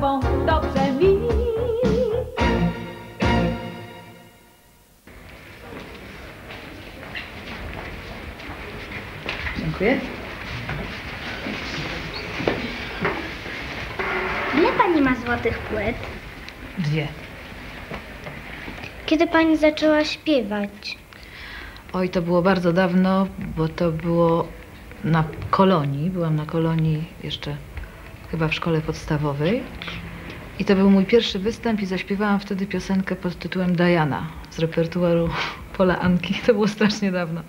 sobą dobrze mi. Dziękuję. Ile pani ma złotych płyt? 2. Kiedy pani zaczęła śpiewać? Oj, to było bardzo dawno, bo to było na kolonii. Byłam na kolonii jeszcze chyba w szkole podstawowej. I to był mój pierwszy występ i zaśpiewałam wtedy piosenkę pod tytułem Diana z repertuaru Pola Anki. To było strasznie dawno.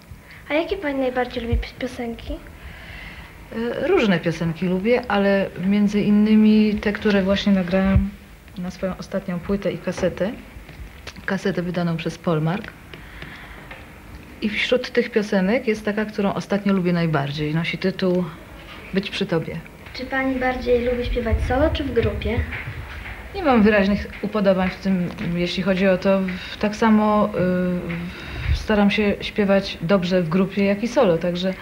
A jakie pani najbardziej lubi piosenki? Różne piosenki lubię, ale między innymi te, które właśnie nagrałam na swoją ostatnią płytę i kasetę. Kasetę wydaną przez Polmark. I wśród tych piosenek jest taka, którą ostatnio lubię najbardziej. Nosi tytuł Być przy tobie. Czy pani bardziej lubi śpiewać solo, czy w grupie? Nie mam wyraźnych upodobań w tym, jeśli chodzi o to. Tak samo staram się śpiewać dobrze w grupie, jak i solo. Także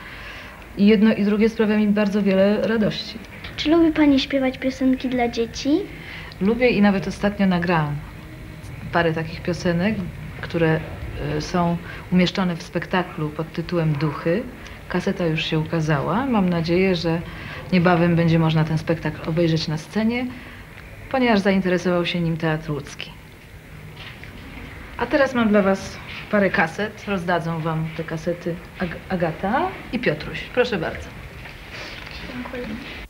jedno i drugie sprawia mi bardzo wiele radości. Czy lubi pani śpiewać piosenki dla dzieci? Lubię i nawet ostatnio nagrałam parę takich piosenek, które są umieszczone w spektaklu pod tytułem Duchy. Kaseta już się ukazała. Mam nadzieję, że niebawem będzie można ten spektakl obejrzeć na scenie, ponieważ zainteresował się nim Teatr Łódzki. A teraz mam dla was parę kaset. Rozdadzą wam te kasety Agata i Piotruś. Proszę bardzo. Dziękuję.